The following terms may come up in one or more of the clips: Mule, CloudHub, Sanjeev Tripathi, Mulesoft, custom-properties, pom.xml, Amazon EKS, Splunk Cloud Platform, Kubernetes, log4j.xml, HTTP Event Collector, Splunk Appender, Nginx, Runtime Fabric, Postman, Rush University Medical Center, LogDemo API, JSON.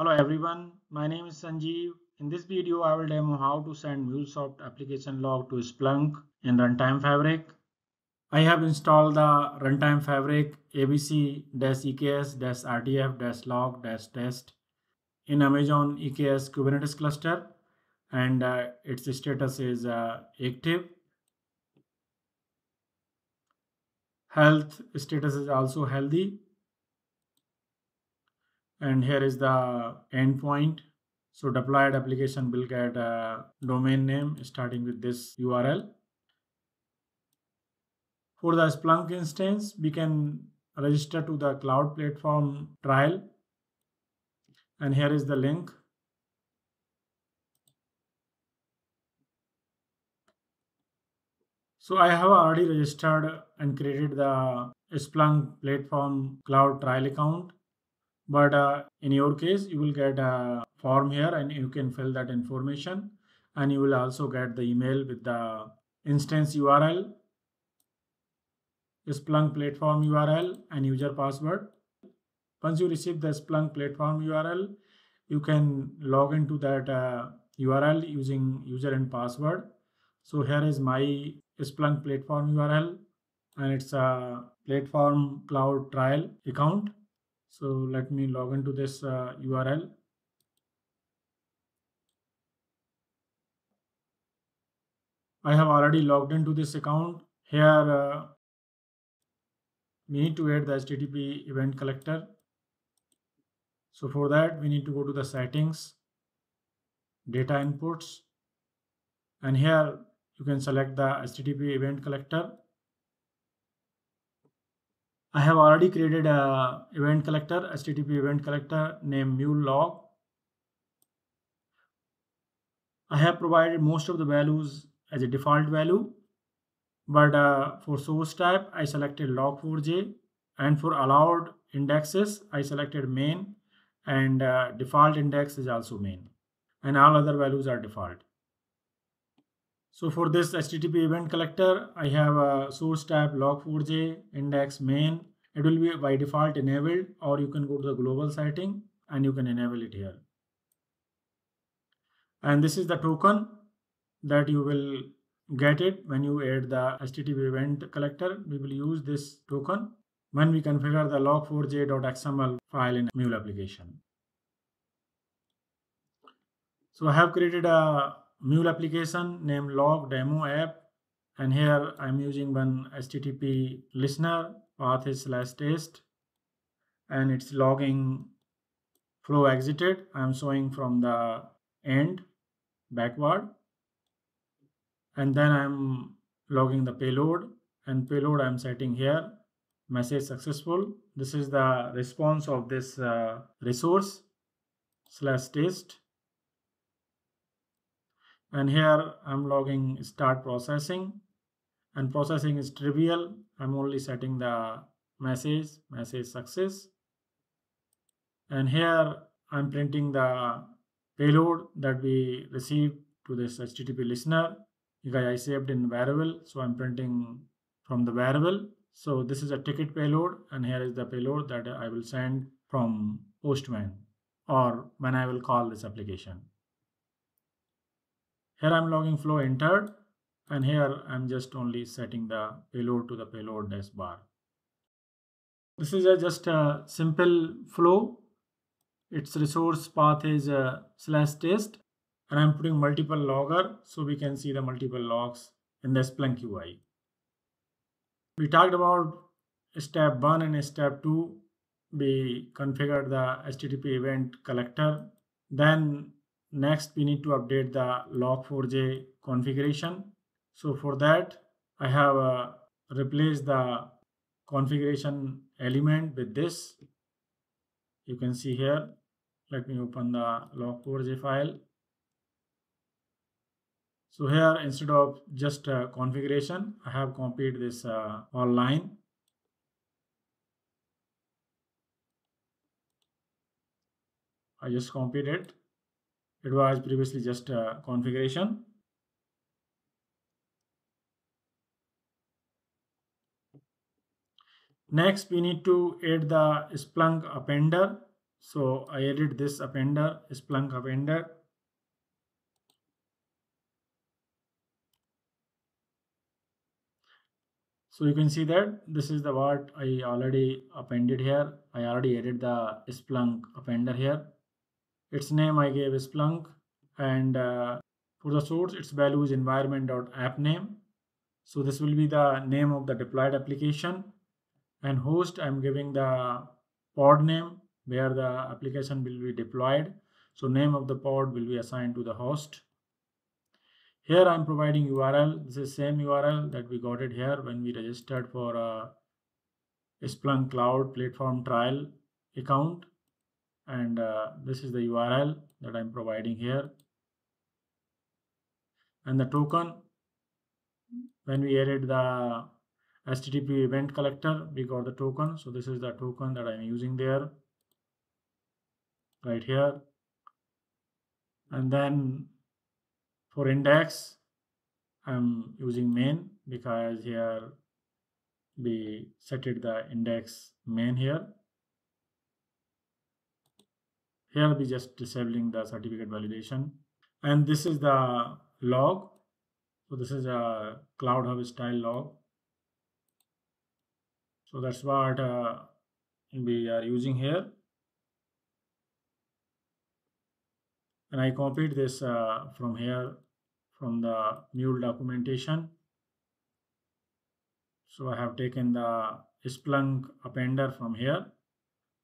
Hello everyone, my name is Sanjeev. In this video, I will demo how to send Mulesoft application log to Splunk in Runtime Fabric. I have installed the Runtime Fabric abc-eks-rtf-log-test in Amazon EKS Kubernetes cluster, and its status is active. Health status is also healthy. And here is the endpoint. So deployed application will get a domain name starting with this URL. For the Splunk instance, we can register to the Cloud Platform trial. And here is the link. So I have already registered and created the Splunk Platform Cloud trial account. But in your case, you will get a form here and you can fill that information, and you will also get the email with the instance URL, Splunk platform URL, and user password. Once you receive the Splunk platform URL, you can log into that URL using user and password. So here is my Splunk platform URL, and it's a platform cloud trial account. So let me log into this URL. I have already logged into this account. Here we need to add the HTTP event collector. So for that, we need to go to the settings, data inputs, and here you can select the HTTP event collector. I have already created a event collector, HTTP event collector named Mule log. I have provided most of the values as a default value, but for source type, I selected log4j, and for allowed indexes, I selected main, and default index is also main, and all other values are default. So for this HTTP event collector, I have a source type log4j, index main. It will be by default enabled, or you can go to the global setting and you can enable it here. And this is the token that you will get it when you add the HTTP event collector. We will use this token when we configure the log4j.xml file in Mule application. So I have created a Mule application named LogDemo app, and here I'm using one HTTP listener, path is /test, and it's logging flow exited. I'm showing from the end backward, and then I'm logging the payload, and payload I'm setting here message successful. This is the response of this resource /test. And here I'm logging start processing, and processing is trivial. I'm only setting the message success. And here I'm printing the payload that we received to this HTTP listener, because I saved in variable. So I'm printing from the variable. So this is a ticket payload, and here is the payload that I will send from Postman, or when I will call this application. Here I'm logging flow entered, and here I'm just only setting the payload to the payload bar. This is just a simple flow. Its resource path is /test, and I'm putting multiple logger so we can see the multiple logs in the Splunk UI. We talked about step 1 and step 2. We configured the HTTP event collector. Then next, we need to update the log4j configuration. So for that, I have replaced the configuration element with this. You can see here. Let me open the log4j file. So here, instead of just configuration, I have copied this all line. I just copied it. It was previously just a configuration. Next, we need to add the Splunk appender. So I added this appender, Splunk appender. So you can see that this is the what I already appended here. I already added the Splunk appender here. Its name I gave Splunk, and for the source its value is environment.app name. So this will be the name of the deployed application, and host I'm giving the pod name where the application will be deployed. So name of the pod will be assigned to the host. Here I'm providing URL. This is same URL that we got it here when we registered for a Splunk Cloud Platform trial account, and this is the URL that I'm providing here. And the token, when we added the HTTP event collector, we got the token. So this is the token that I'm using there, right here. And then for index, I'm using main, because here we set it the index main here. Here we just disabling the certificate validation. And this is the log. So this is a CloudHub style log. So that's what we are using here. And I copied this from here, from the Mule documentation. So I have taken the Splunk appender from here,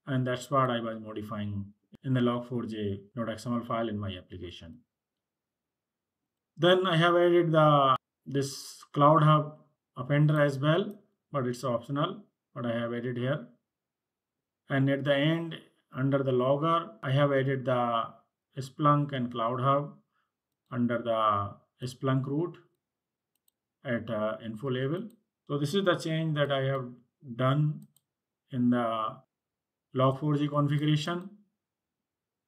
and that's what I was modifying in the log4j.xml file in my application. Then I have added this CloudHub appender as well, but it's optional, but I have added here. And at the end, under the logger, I have added the Splunk and CloudHub under the Splunk root at info level. So this is the change that I have done in the log4j configuration.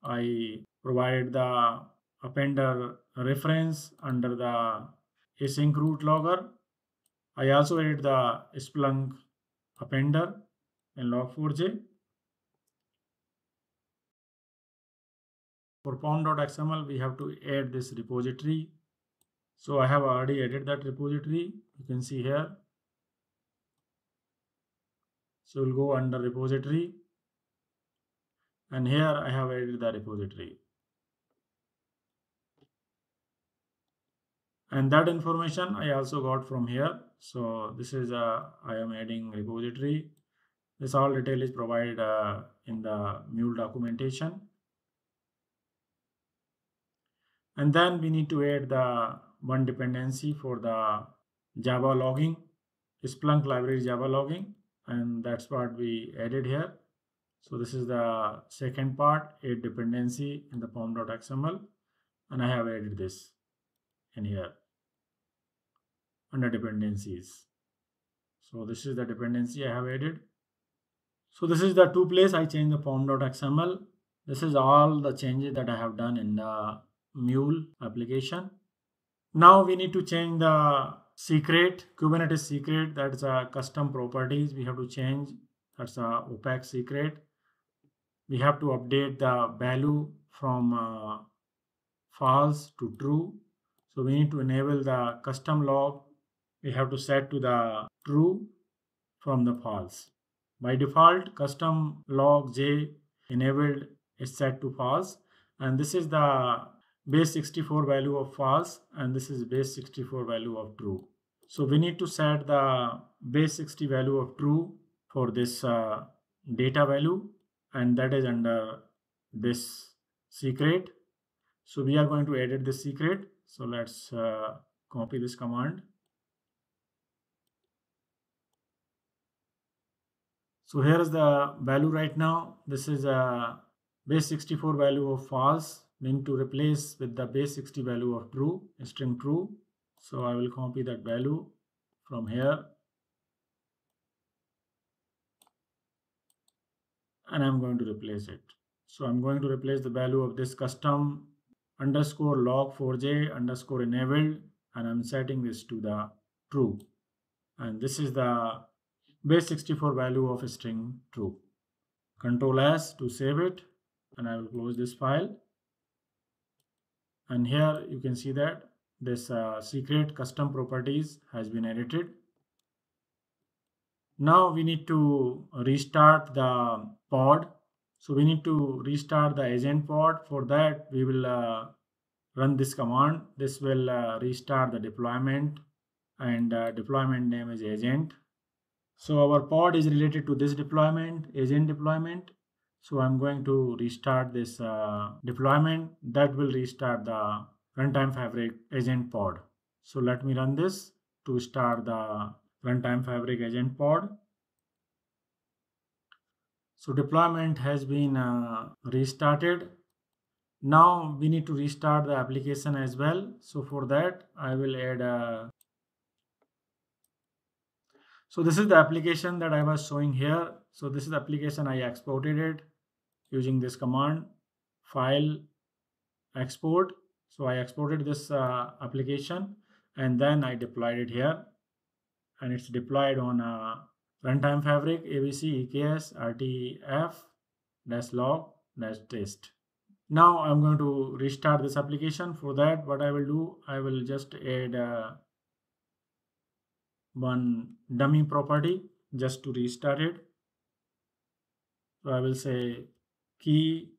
I provided the appender reference under the async root logger. I also added the Splunk appender in log4j. For pom.xml, we have to add this repository. So I have already added that repository. You can see here. So we'll go under repository, and here I have added the repository. And that information I also got from here. So this is I am adding repository. This all detail is provided in the Mule documentation. And then we need to add the one dependency for the Java logging, Splunk library Java logging, and that's what we added here. So this is the second part, add dependency in the pom.xml, and I have added this in here under dependencies. So this is the dependency I have added. So this is the two place I changed the pom.xml. This is all the changes that I have done in the Mule application. Now we need to change the secret, Kubernetes secret. That's a custom properties we have to change. That's a opaque secret. We have to update the value from false to true. So we need to enable the custom log. We have to set to the true from the false. By default, custom log j enabled is set to false, and this is the base 64 value of false, and this is base 64 value of true. So we need to set the base 60 value of true for this data value, and that is under this secret. So we are going to edit this secret. So let's copy this command. So here is the value right now. This is a base 64 value of false. We need to replace with the base 60 value of true, string true. So I will copy that value from here, and I'm going to replace it. So I'm going to replace the value of this custom underscore log4j underscore enabled, and I'm setting this to the true, and this is the base 64 value of string true. Control S to save it. and I will close this file. And here you can see that this secret custom properties has been edited. Now we need to restart the pod. So we need to restart the agent pod. For that we will run this command. This will restart the deployment, and deployment name is agent. So our pod is related to this deployment, agent deployment. So I'm going to restart this deployment. That will restart the Runtime Fabric agent pod. So let me run this to start the Runtime Fabric agent pod. So deployment has been restarted. Now we need to restart the application as well. So for that I will add a... So this is the application that I was showing here. So this is the application I exported it using this command file export. So I exported this application and then I deployed it here, and it's deployed on Runtime Fabric ABC EKS RTF-log-test. Now I'm going to restart this application. For that what I will do, I will just add one dummy property just to restart it. So I will say key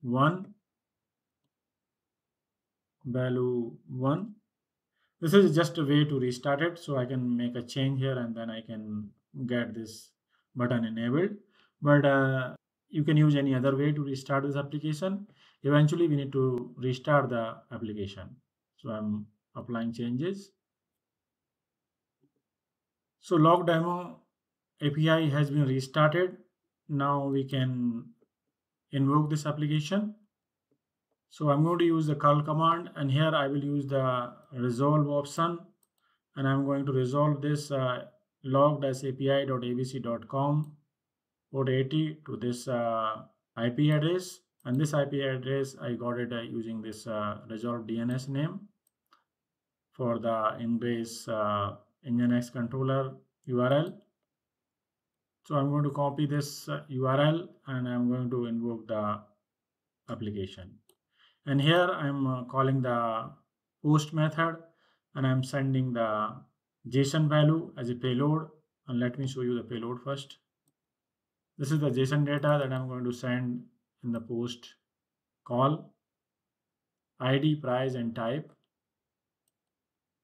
1 value 1. This is just a way to restart it. So I can make a change here and then I can get this button enabled, but you can use any other way to restart this application. Eventually we need to restart the application. So I'm applying changes. So LogDemo API has been restarted. Now we can invoke this application. So I'm going to use the curl command, and here I will use the resolve option, and I'm going to resolve this log-api.abc.com port 80 to this IP address, and this IP address I got it using this resolve DNS name for the ingress Nginx controller URL. So I'm going to copy this URL and I'm going to invoke the application. And here I'm calling the post method, and I'm sending the JSON value as a payload. And let me show you the payload first. This is the JSON data that I'm going to send in the post call. ID, price, and type.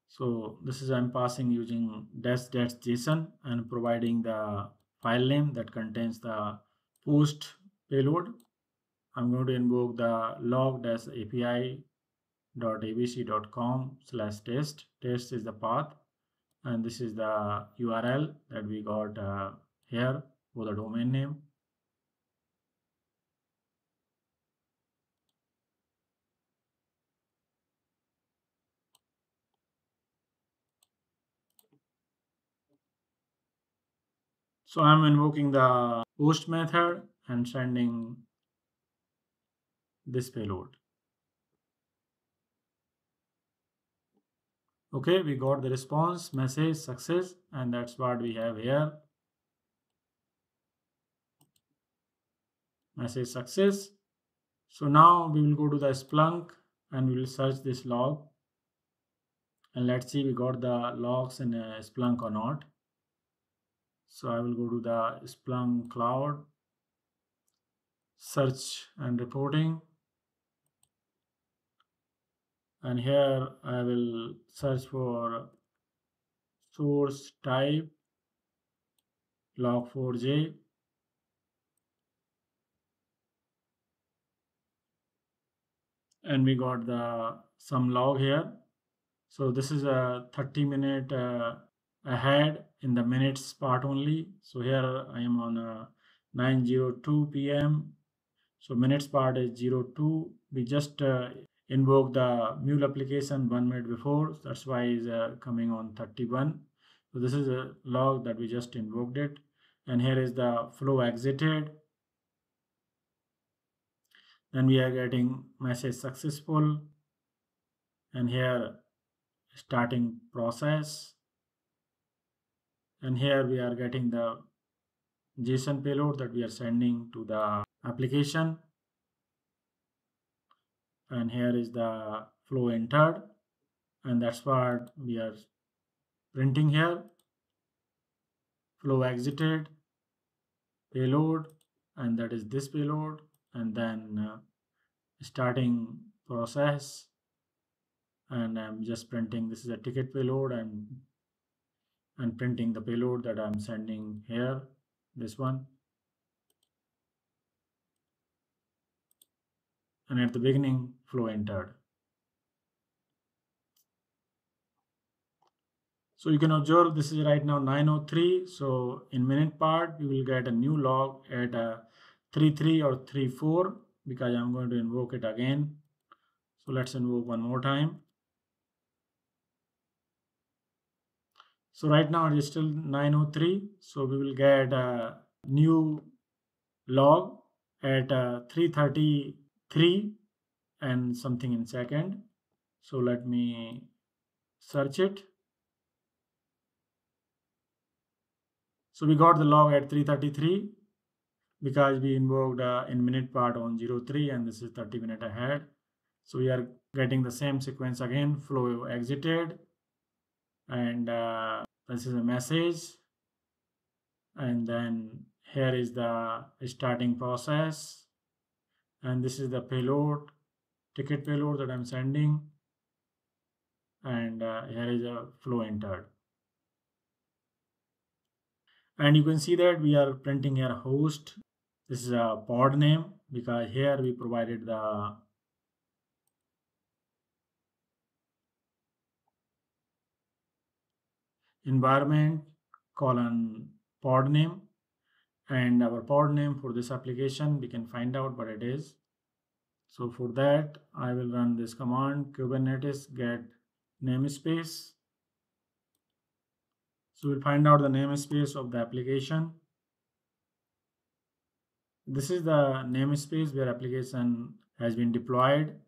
So this is I'm passing using -json and providing the file name that contains the post payload. I'm going to invoke the log-api.abc.com/test. Test is the path, and this is the URL that we got here for the domain name. So I'm invoking the post method and sending this payload. Okay, we got the response message success, and that's what we have here. Message success. So now we will go to the Splunk and we will search this log, and let's see we got the logs in Splunk or not. So I will go to the Splunk Cloud, search and reporting. And here I will search for source type log4j. And we got the some log here. So this is a 30-minute ahead in the minutes part only. So here I am on 9:02 p.m. So minutes part is 02. We just invoke the Mule application 1 minute before. That's why it's coming on 31. So this is a log that we just invoked it. And here is the flow exited. Then we are getting message successful. And here starting process. And here we are getting the JSON payload that we are sending to the application. and here is the flow entered, and that's what we are printing here. Flow exited, payload, and that is this payload, and then starting process, and I'm just printing, this is a ticket payload, and printing the payload that I'm sending here, this one. And at the beginning, flow entered. So you can observe this is right now 9:03. So in minute part, you will get a new log at 3:3 or 3:4 because I'm going to invoke it again. So let's invoke one more time. So right now it is still 9:03. So we will get a new log at 3:33 and something in second. So let me search it. So we got the log at 3:33 because we invoked in minute part on 03, and this is 30 minutes ahead. So we are getting the same sequence again, flow exited, and this is a message, and then here is the starting process, and this is the payload, ticket payload that I'm sending, and here is a flow entered. And you can see that we are printing here host. This is a pod name because here we provided the environment colon pod name, and our pod name for this application we can find out what it is. So for that, I will run this command, Kubernetes get namespace. So we'll find out the namespace of the application. This is the namespace where application has been deployed.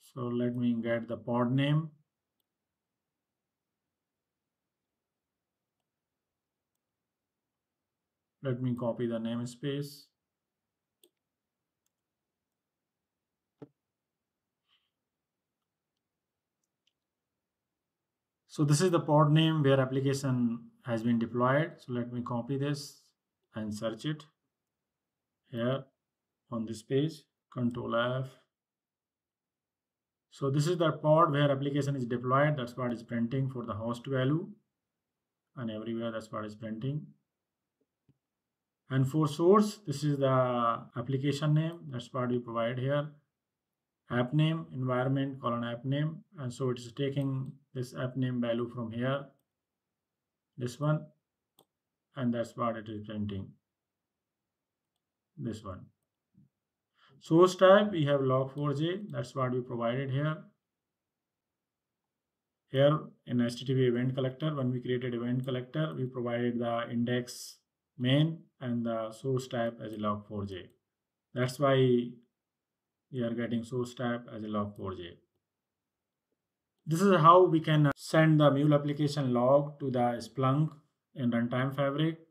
So let me get the pod name. Let me copy the namespace. So this is the pod name where application has been deployed. So let me copy this and search it here on this page, Control F. So this is the pod where application is deployed. That's what is printing for the host value, and everywhere that's what is printing. And for source, this is the application name. That's what we provide here. App name, environment colon app name, and so it's taking this app name value from here, this one, and that's what it is printing, this one. Source type, we have log4j, that's what we provided here. Here in HTTP event collector, when we created event collector, we provided the index main and the source type as log4j. That's why we are getting source type as a log4j. This is how we can send the Mule application log to the Splunk in Runtime Fabric.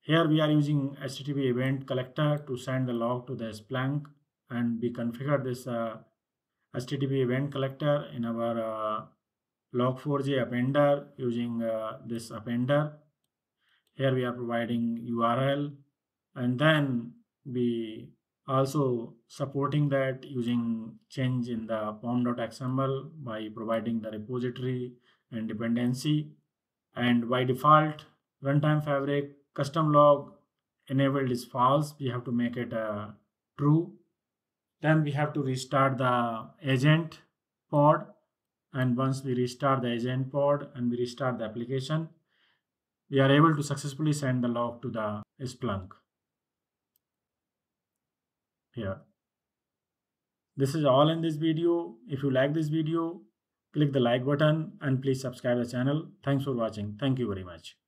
Here we are using HTTP event collector to send the log to the Splunk, and we configured this HTTP event collector in our log4j appender using this appender. Here we are providing URL, and then we also supporting that using change in the pom.xml by providing the repository and dependency. And by default, Runtime Fabric custom log enabled is false. We have to make it true. Then we have to restart the agent pod. And once we restart the agent pod and we restart the application, we are able to successfully send the log to the Splunk. Here. This is all in this video. If you like this video, click the like button and please subscribe the channel. Thanks for watching. Thank you very much.